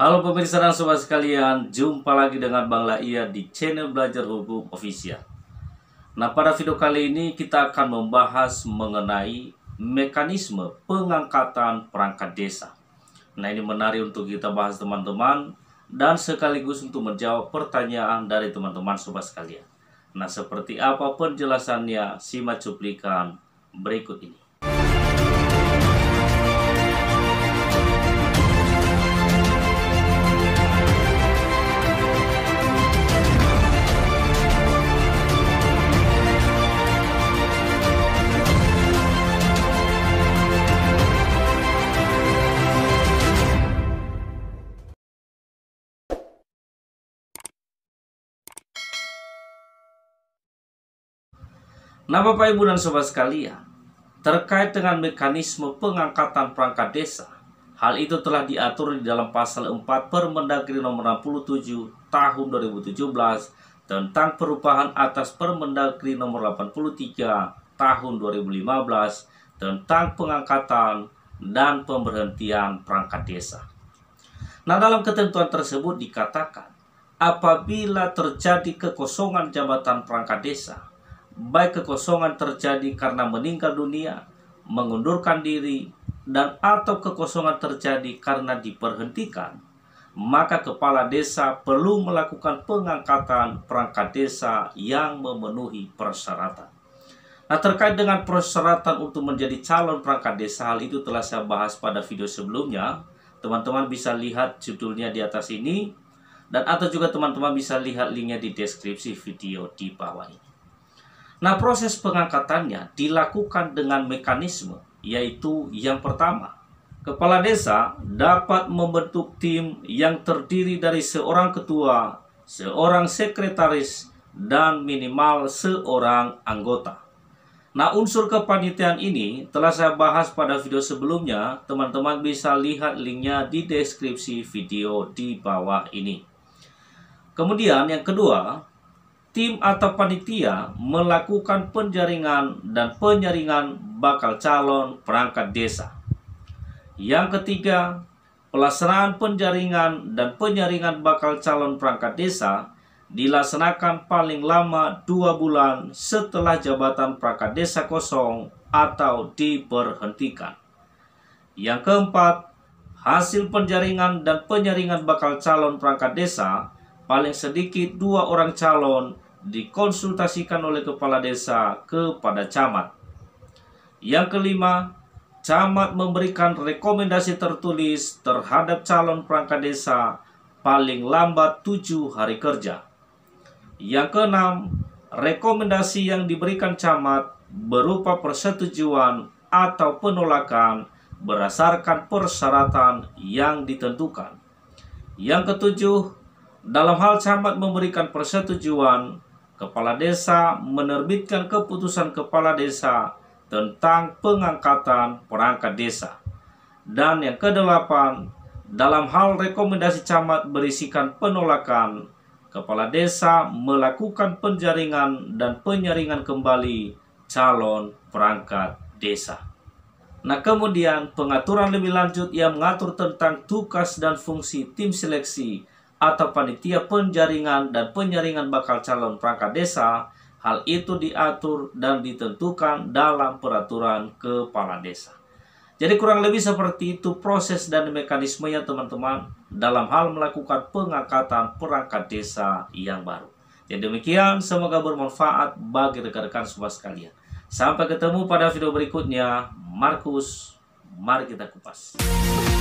Halo pemirsa dan sobat sekalian, jumpa lagi dengan Bang Laia di channel Belajar Hukum Official. Nah, pada video kali ini kita akan membahas mengenai mekanisme pengangkatan perangkat desa. Nah, ini menarik untuk kita bahas teman-teman, dan sekaligus untuk menjawab pertanyaan dari teman-teman sobat sekalian. Nah, seperti apa penjelasannya, simak cuplikan berikut ini. Nah, Bapak Ibu dan Sobat sekalian, terkait dengan mekanisme pengangkatan perangkat desa, hal itu telah diatur di dalam Pasal 4 Permendagri Nomor 67 tahun 2017 tentang perubahan atas Permendagri Nomor 83 tahun 2015 tentang pengangkatan dan pemberhentian perangkat desa. Nah, dalam ketentuan tersebut dikatakan, apabila terjadi kekosongan jabatan perangkat desa, baik kekosongan terjadi karena meninggal dunia, mengundurkan diri, dan atau kekosongan terjadi karena diperhentikan, maka kepala desa perlu melakukan pengangkatan perangkat desa yang memenuhi persyaratan. Nah, terkait dengan persyaratan untuk menjadi calon perangkat desa, hal itu telah saya bahas pada video sebelumnya. Teman-teman bisa lihat judulnya di atas ini, dan atau juga teman-teman bisa lihat linknya di deskripsi video di bawah ini. Nah, proses pengangkatannya dilakukan dengan mekanisme, yaitu yang pertama, kepala desa dapat membentuk tim yang terdiri dari seorang ketua, seorang sekretaris, dan minimal seorang anggota. Nah, unsur kepanitiaan ini telah saya bahas pada video sebelumnya, teman-teman bisa lihat linknya di deskripsi video di bawah ini. Kemudian yang kedua, tim atau panitia melakukan penjaringan dan penyaringan bakal calon perangkat desa. Yang ketiga, pelaksanaan penjaringan dan penyaringan bakal calon perangkat desa dilaksanakan paling lama 2 bulan setelah jabatan perangkat desa kosong atau diberhentikan. Yang keempat, hasil penjaringan dan penyaringan bakal calon perangkat desa paling sedikit 2 orang calon dikonsultasikan oleh kepala desa kepada camat. Yang kelima, camat memberikan rekomendasi tertulis terhadap calon perangkat desa paling lambat 7 hari kerja. Yang keenam, rekomendasi yang diberikan camat berupa persetujuan atau penolakan berdasarkan persyaratan yang ditentukan. Yang ketujuh, dalam hal camat memberikan persetujuan, kepala desa menerbitkan keputusan kepala desa tentang pengangkatan perangkat desa. Dan yang kedelapan, dalam hal rekomendasi camat berisikan penolakan, kepala desa melakukan penjaringan dan penyaringan kembali calon perangkat desa. Nah, kemudian pengaturan lebih lanjut yang mengatur tentang tugas dan fungsi tim seleksi atau panitia penjaringan dan penyaringan bakal calon perangkat desa, hal itu diatur dan ditentukan dalam peraturan kepala desa. Jadi kurang lebih seperti itu proses dan mekanismenya teman-teman dalam hal melakukan pengangkatan perangkat desa yang baru. Jadi demikian, semoga bermanfaat bagi rekan-rekan semua sekalian. Sampai ketemu pada video berikutnya. Markus, mari kita kupas.